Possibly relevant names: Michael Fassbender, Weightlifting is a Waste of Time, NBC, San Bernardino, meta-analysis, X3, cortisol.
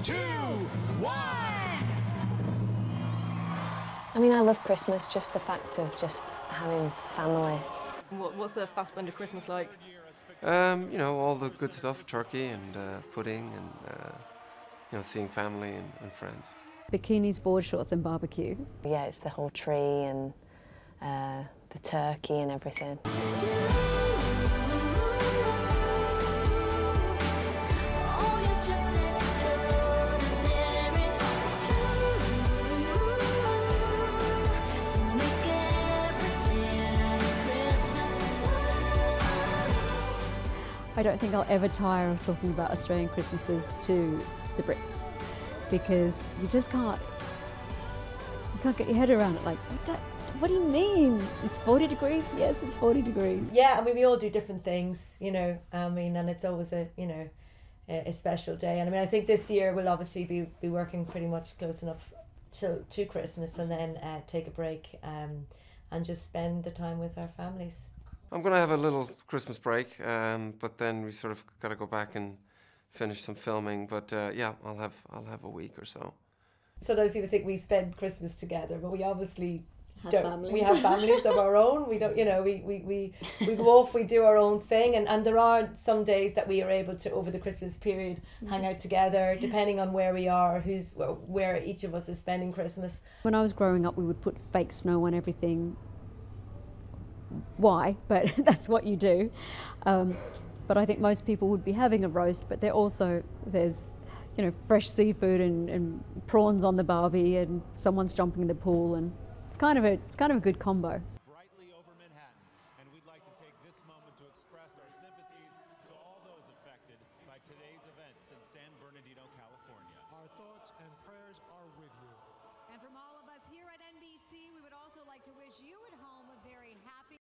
3, 2, 1. I mean, I love Christmas, just the fact of just having family. What's a Fassbender Christmas like? You know, all the good stuff, turkey and pudding and, you know, seeing family and friends. Bikinis, board shorts and barbecue. Yeah, it's the whole tree and the turkey and everything. I don't think I'll ever tire of talking about Australian Christmases to the Brits, because you just can't get your head around it. Like, what do you mean? It's 40 degrees? Yes, it's 40 degrees. Yeah, I mean, we all do different things, you know, I mean, and it's always a, you know, a special day. And I mean, I think this year we'll obviously be working pretty much close enough to Christmas, and then take a break and just spend the time with our families. I'm going to have a little Christmas break, but then we sort of got to go back and finish some filming. But yeah, I'll have a week or so. Sometimes people think we spend Christmas together, but we obviously don't. Families. We have families of our own. We don't, you know, we go off, we do our own thing, and there are some days that we are able to, over the Christmas period, hang out together, depending on where we are, where each of us is spending Christmas. When I was growing up, we would put fake snow on everything. Why, but that's what you do. But I think most people would be having a roast, but there's, you know, fresh seafood and prawns on the barbie, and someone's jumping in the pool, and it's kind of a good combo. Brightly over Manhattan, and we'd like to take this moment to express our sympathies to all those affected by today's events in San Bernardino, California. Our thoughts and prayers are with you. And from all of us here at NBC, we would also like to wish you at